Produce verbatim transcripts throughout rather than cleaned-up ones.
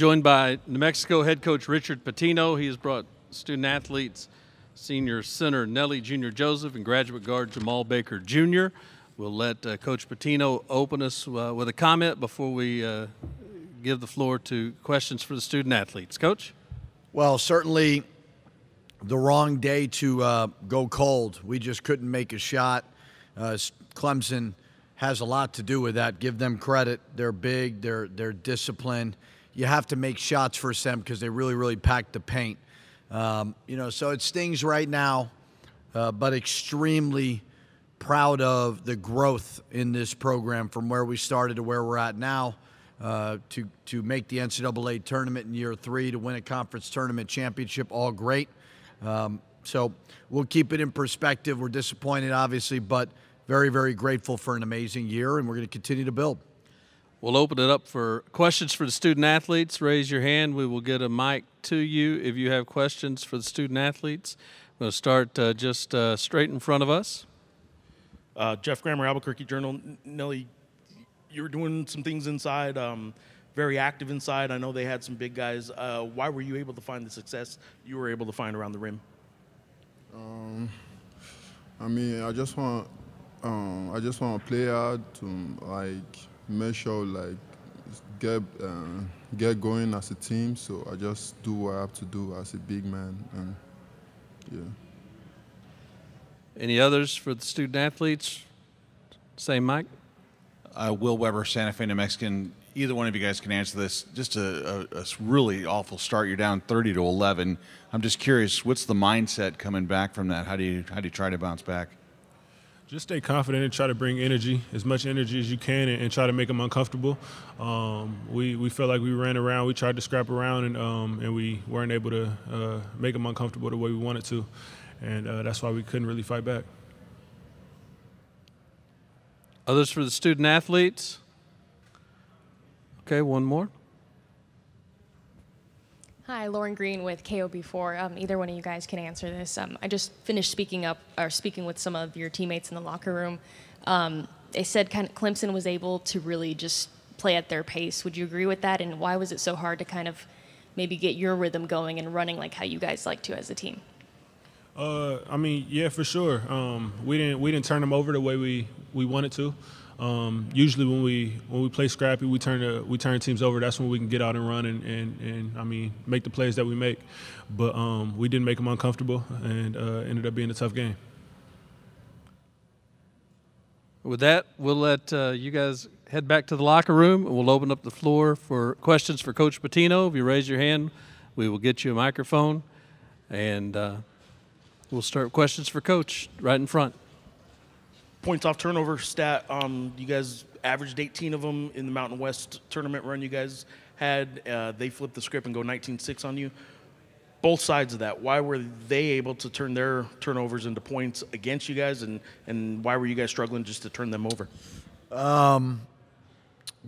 joined by New Mexico head coach Richard Pitino. He has brought student athletes, senior center Nelly Junior Joseph and graduate guard Jamal Baker Junior We'll let uh, Coach Pitino open us uh, with a comment before we uh, give the floor to questions for the student athletes. Coach? Well, certainly the wrong day to uh, go cold. We just couldn't make a shot. Uh, Clemson has a lot to do with that. Give them credit. They're big. They're, they're disciplined. You have to make shots for them because they really, really packed the paint. Um, you know, so it stings right now, uh, but extremely proud of the growth in this program from where we started to where we're at now, uh, to, to make the N C double A tournament in year three, to win a conference tournament championship, all great. Um, so we'll keep it in perspective. We're disappointed, obviously, but very, very grateful for an amazing year, and we're going to continue to build. We'll open it up for questions for the student-athletes. Raise your hand. We will get a mic to you if you have questions for the student-athletes. I'm going to start uh, just uh, straight in front of us. Uh, Jeff Grammer, Albuquerque Journal. Nelly, you were doing some things inside, um, very active inside. I know they had some big guys. Uh, why were you able to find the success you were able to find around the rim? Um, I mean, I just want, um, I just want to play hard to, like, make sure, like, get uh, get going as a team. So I just do what I have to do as a big man. And, yeah. Any others for the student athletes? Same mic. Uh, Will Weber, Santa Fe New Mexican. Either one of you guys can answer this. Just a, a, a really awful start. You're down thirty to eleven. I'm just curious, what's the mindset coming back from that? How do you how do you try to bounce back? Just stay confident and try to bring energy, as much energy as you can, and, and try to make them uncomfortable. Um, we, we felt like we ran around, we tried to scrap around, and, um, and we weren't able to uh, make them uncomfortable the way we wanted to. And uh, that's why we couldn't really fight back. Others for the student athletes? Okay, one more. Hi, Lauren Green with K O B four. Um, either one of you guys can answer this. Um, I just finished speaking up or speaking with some of your teammates in the locker room. Um, they said kind of Clemson was able to really just play at their pace. Would you agree with that? And why was it so hard to kind of maybe get your rhythm going and running like how you guys like to as a team? Uh, I mean, yeah, for sure. Um, we didn't we didn't turn them over the way we we wanted to. Um, usually when we when we play scrappy, we turn the, we turn teams over. That's when we can get out and run and, and, and I mean make the plays that we make. But um, we didn't make them uncomfortable, and uh, ended up being a tough game. With that, we'll let uh, you guys head back to the locker room, and we'll open up the floor for questions for Coach Pitino. If you raise your hand, we will get you a microphone, and uh, we'll start with questions for Coach right in front. Points off turnover stat, um, you guys averaged eighteen of them in the Mountain West tournament run you guys had. Uh, they flipped the script and go nineteen six on you. Both sides of that, why were they able to turn their turnovers into points against you guys, and, and why were you guys struggling just to turn them over? Um,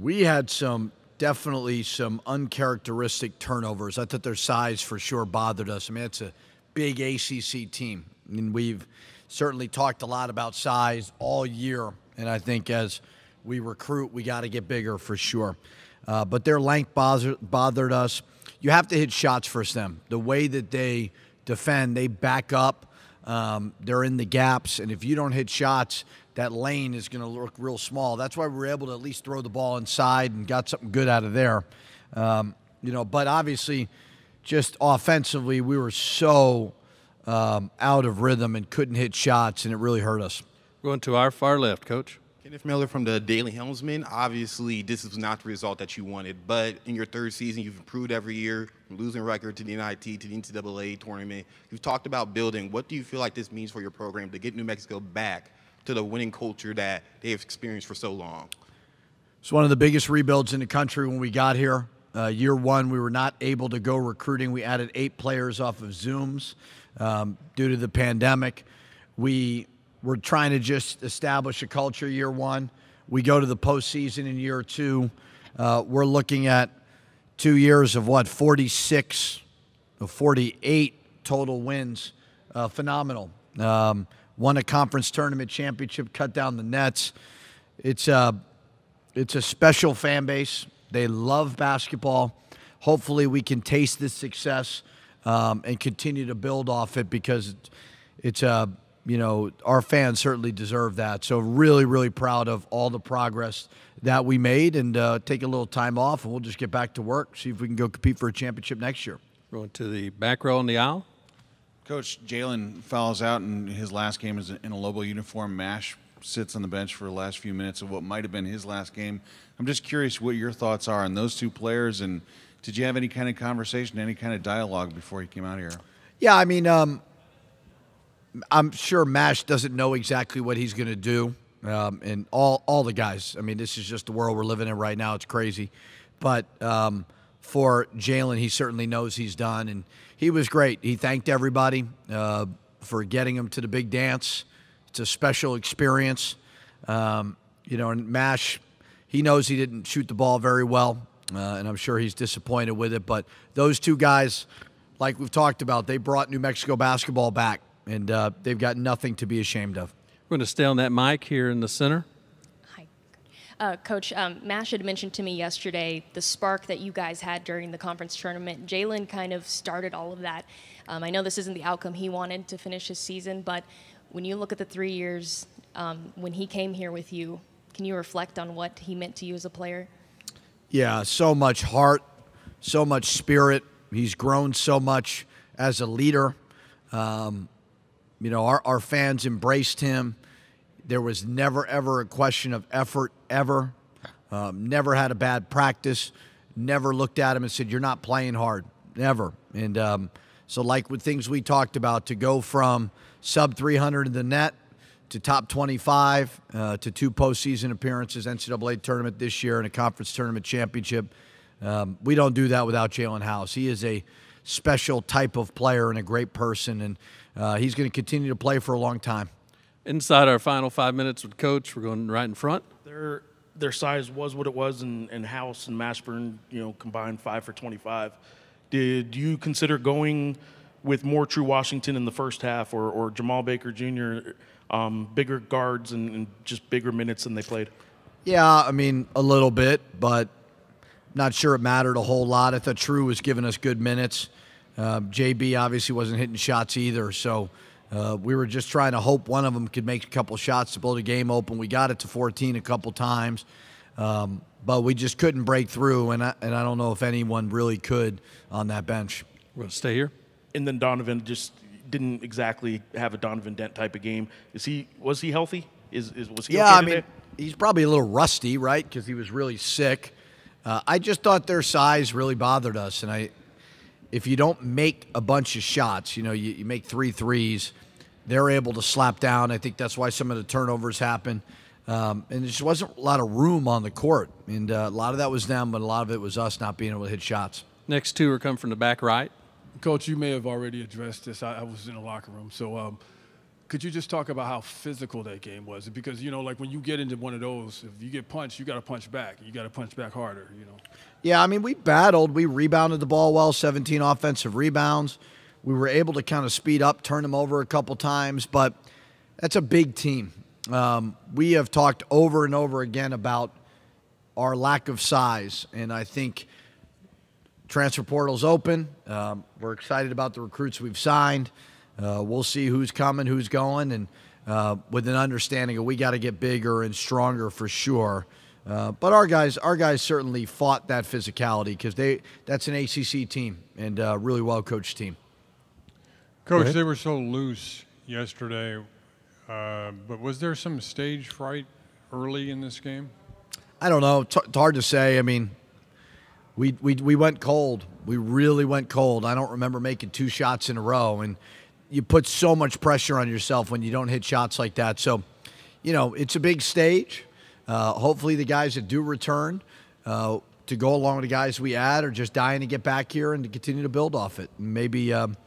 we had some definitely some uncharacteristic turnovers. I thought their size for sure bothered us. I mean, it's a big A C C team, and we've certainly talked a lot about size all year, and I think as we recruit, we got to get bigger for sure. Uh, but their length bother bothered us. You have to hit shots for them. The way that they defend, they back up. Um, they're in the gaps, and if you don't hit shots, that lane is going to look real small. That's why we were able to at least throw the ball inside and got something good out of there. Um, you know, but obviously, just offensively, we were so Um, out of rhythm and couldn't hit shots, and it really hurt us. Going to our far left, Coach. Kenneth Miller from the Daily Helmsman. Obviously, this is not the result that you wanted, but in your third season, you've improved every year, from losing record to the N I T to the N C double A tournament. You've talked about building. What do you feel like this means for your program to get New Mexico back to the winning culture that they have experienced for so long? It's one of the biggest rebuilds in the country when we got here. Uh, year one, we were not able to go recruiting. We added eight players off of Zooms. Um, due to the pandemic, we were trying to just establish a culture year one. We go to the postseason in year two. Uh, we're looking at two years of what, forty-six or forty-eight total wins. Uh, phenomenal. Um, won a conference tournament championship, cut down the nets. It's a, it's a special fan base. They love basketball. hopefully we can taste this success um, and continue to build off it, because it's, uh, you know, our fans certainly deserve that. So really, really proud of all the progress that we made, and uh, take a little time off, and we'll just get back to work, see if we can go compete for a championship next year. Going to the back row in the aisle. Coach, Jalen fouls out in his last game is in a Lobo uniform. Mash sits on the bench for the last few minutes of what might have been his last game. I'm just curious what your thoughts are on those two players, and did you have any kind of conversation, any kind of dialogue before he came out here? Yeah, I mean, um, I'm sure Mash doesn't know exactly what he's going to do, um, and all, all the guys. I mean, this is just the world we're living in right now. It's crazy. But um, for Jalen, he certainly knows he's done, and he was great. He thanked everybody uh, for getting him to the big dance. It's a special experience. Um, you know, and Mash, he knows he didn't shoot the ball very well, uh, and I'm sure he's disappointed with it. But those two guys, like we've talked about, they brought New Mexico basketball back, and uh, they've got nothing to be ashamed of. We're going to stay on that mic here in the center. Hi. Uh, Coach, um, Mash had mentioned to me yesterday the spark that you guys had during the conference tournament. Jalen kind of started all of that. Um, I know this isn't the outcome he wanted to finish his season, but when you look at the three years, um, when he came here with you, can you reflect on what he meant to you as a player? Yeah, so much heart, so much spirit. He's grown so much as a leader. Um, you know, our, our fans embraced him. There was never, ever a question of effort, ever. Um, never had a bad practice. Never looked at him and said, you're not playing hard, never. And um, so like with things we talked about, to go from sub three hundred in the net to top twenty-five uh, to two postseason appearances, N C double A tournament this year and a conference tournament championship. Um, we don't do that without Jalen House. He is a special type of player and a great person, and uh, he's going to continue to play for a long time. Inside our final five minutes with Coach, we're going right in front. Their, their size was what it was, and, and House and Mashburn, you know, combined five for twenty-five. Did you consider going with more True Washington in the first half, or, or Jamal Baker Junior, um, bigger guards and, and just bigger minutes than they played? Yeah, I mean, a little bit, but not sure it mattered a whole lot. I thought True was giving us good minutes. Uh, J B obviously wasn't hitting shots either, so uh, we were just trying to hope one of them could make a couple shots to blow the game open. We got it to fourteen a couple times, um, but we just couldn't break through, and I, and I don't know if anyone really could on that bench. We're going to stay here. And then Donovan just didn't exactly have a Donovan Dent type of game. Is he was he healthy? Is is was he? Yeah, okay I mean, today? He's probably a little rusty, right? Because he was really sick. Uh, I just thought their size really bothered us, and I, if you don't make a bunch of shots, you know, you, you make three threes, they're able to slap down. I think that's why some of the turnovers happen, um, and there just wasn't a lot of room on the court, and uh, a lot of that was them, but a lot of it was us not being able to hit shots. Next two are coming from the back right. Coach, you may have already addressed this. I, I was in the locker room. So um, could you just talk about how physical that game was? Because, you know, like when you get into one of those, if you get punched, you got to punch back. You got to punch back harder, you know. Yeah, I mean, we battled. We rebounded the ball well, seventeen offensive rebounds. We were able to kind of speed up, turn them over a couple times. But that's a big team. Um, we have talked over and over again about our lack of size, and I think – transfer portal's open. Um, we're excited about the recruits we've signed. Uh, we'll see who's coming, who's going, and uh, with an understanding of we got to get bigger and stronger for sure. Uh, but our guys, our guys certainly fought that physicality, because they—that's an A C C team and a really well-coached team. Coach, they were so loose yesterday, uh, but was there some stage fright early in this game? I don't know. It's hard to say. I mean. We, we, we went cold. We really went cold. I don't remember making two shots in a row. And you put so much pressure on yourself when you don't hit shots like that. So, you know, it's a big stage. Uh, hopefully the guys that do return uh, to go along with the guys we add are just dying to get back here and to continue to build off it. And maybe, um,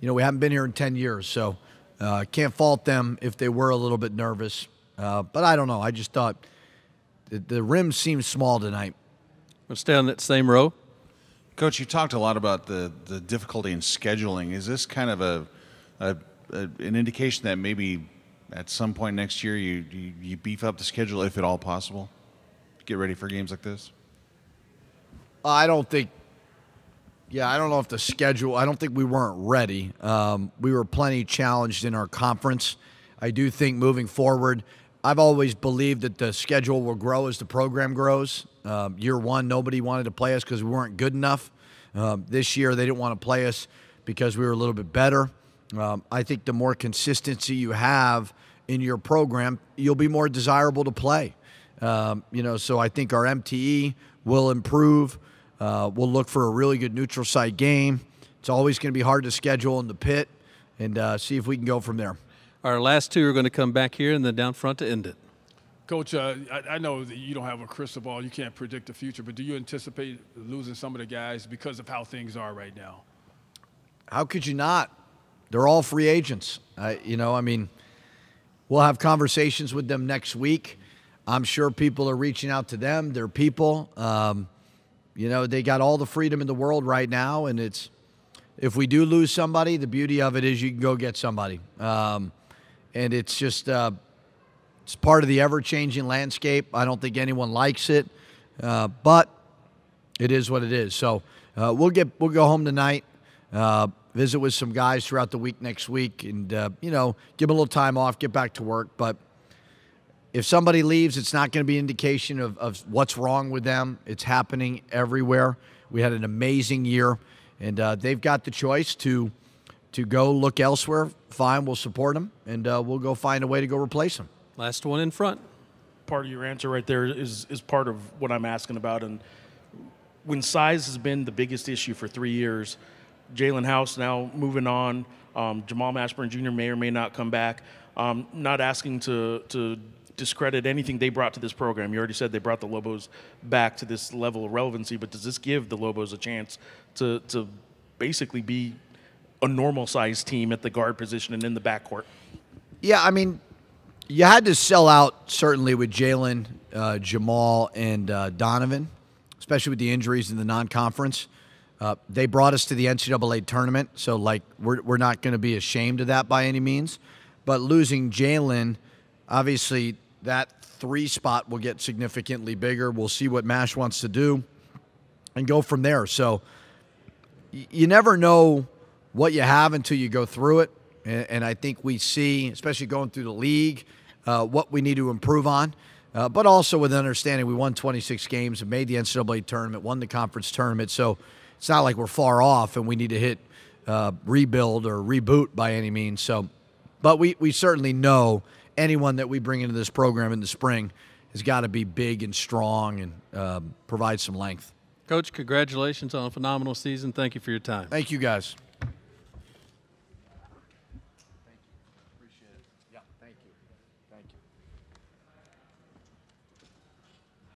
you know, we haven't been here in ten years. So uh, can't fault them if they were a little bit nervous. Uh, but I don't know. I just thought the, the rim seemed small tonight. We'll stay on that same row. Coach, you talked a lot about the, the difficulty in scheduling. Is this kind of a, a, a an indication that maybe at some point next year you, you, you beef up the schedule, if at all possible, to get ready for games like this? I don't think Yeah, I don't know if the schedule, I don't think we weren't ready. Um, we were plenty challenged in our conference. I do think moving forward, I've always believed that the schedule will grow as the program grows. Um, year one, nobody wanted to play us because we weren't good enough. Um, this year, they didn't want to play us because we were a little bit better. Um, I think the more consistency you have in your program, you'll be more desirable to play. Um, you know, so I think our M T E will improve. Uh, we'll look for a really good neutral site game. It's always going to be hard to schedule in the pit, and uh, see if we can go from there. Our last two are going to come back here and then down front to end it. Coach, uh, I, I know that you don't have a crystal ball. You can't predict the future, but do you anticipate losing some of the guys because of how things are right now? How could you not? They're all free agents. Uh, you know, I mean, we'll have conversations with them next week. I'm sure people are reaching out to them. They're people. Um, You know, they got all the freedom in the world right now, and it's, if we do lose somebody, the beauty of it is you can go get somebody. Um, and it's just uh, it's part of the ever-changing landscape. I don't think anyone likes it, uh, but it is what it is. So uh, we'll get we'll go home tonight, uh, visit with some guys throughout the week next week, and uh, you know, give them a little time off, get back to work, but. If somebody leaves, it's not going to be an indication of, of what's wrong with them. It's happening everywhere. We had an amazing year, and uh, they've got the choice to to go look elsewhere. Fine, we'll support them, and uh, we'll go find a way to go replace them. Last one in front. Part of your answer right there is, is part of what I'm asking about. And when size has been the biggest issue for three years, Jalen House now moving on, um, Jamal Mashburn Junior may or may not come back. Um, not asking to to – discredit anything they brought to this program. You already said they brought the Lobos back to this level of relevancy, but does this give the Lobos a chance to to basically be a normal-sized team at the guard position and in the backcourt? Yeah, I mean, you had to sell out certainly with Jalen, uh, Jamal, and uh, Donovan, especially with the injuries in the non-conference. Uh, they brought us to the N C double A tournament, so like we're we're not going to be ashamed of that by any means. But losing Jalen, obviously, that three spot will get significantly bigger. We'll see what Mash wants to do and go from there. So you never know what you have until you go through it. And I think we see, especially going through the league, uh, what we need to improve on. Uh, but also with understanding we won twenty-six games and made the N C double A tournament, won the conference tournament. So it's not like we're far off and we need to hit uh, rebuild or reboot by any means. So, but we, we certainly know anyone that we bring into this program in the spring has got to be big and strong and uh, provide some length. Coach, congratulations on a phenomenal season. Thank you for your time. Thank you, guys. Thank you. Appreciate it. Yeah, thank you. Thank you.